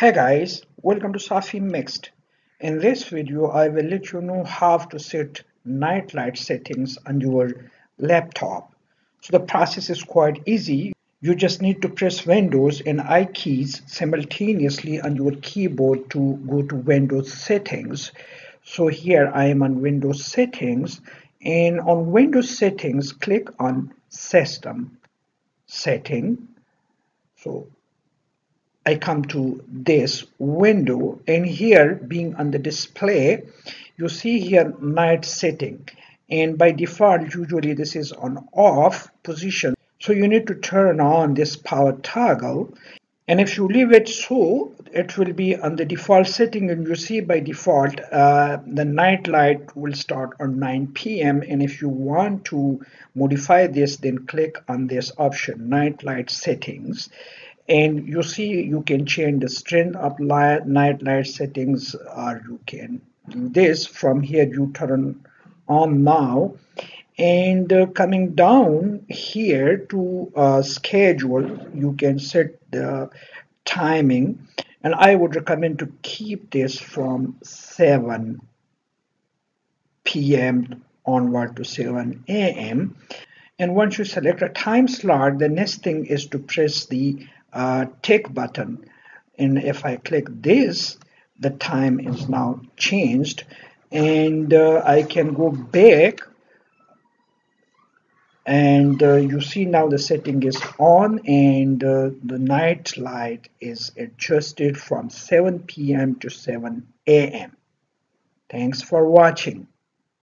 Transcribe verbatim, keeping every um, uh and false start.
Hey guys, welcome to Safi Mixed. In this video, I will let you know how to set night light settings on your laptop. So the process is quite easy. You just need to press Windows and I keys simultaneously on your keyboard to go to Windows settings. So here I am on Windows settings, and on Windows settings, click on System Setting. So I come to this window, and here being on the display, you see here night setting, and by default usually this is on off position, so you need to turn on this power toggle. And if you leave it so, it will be on the default setting, and you see by default uh, the night light will start on nine P M and if you want to modify this, then click on this option, night light settings. And you see you can change the strength of light, night light settings, or you can do this from here. You turn on now, and uh, coming down here to uh, schedule, you can set the timing, and I would recommend to keep this from seven P M onward to seven A M And once you select a time slot, the next thing is to press the Uh, tick button, and if I click this, the time is now changed, and uh, I can go back, and uh, you see now the setting is on, and uh, the night light is adjusted from seven P M to seven A M Thanks for watching.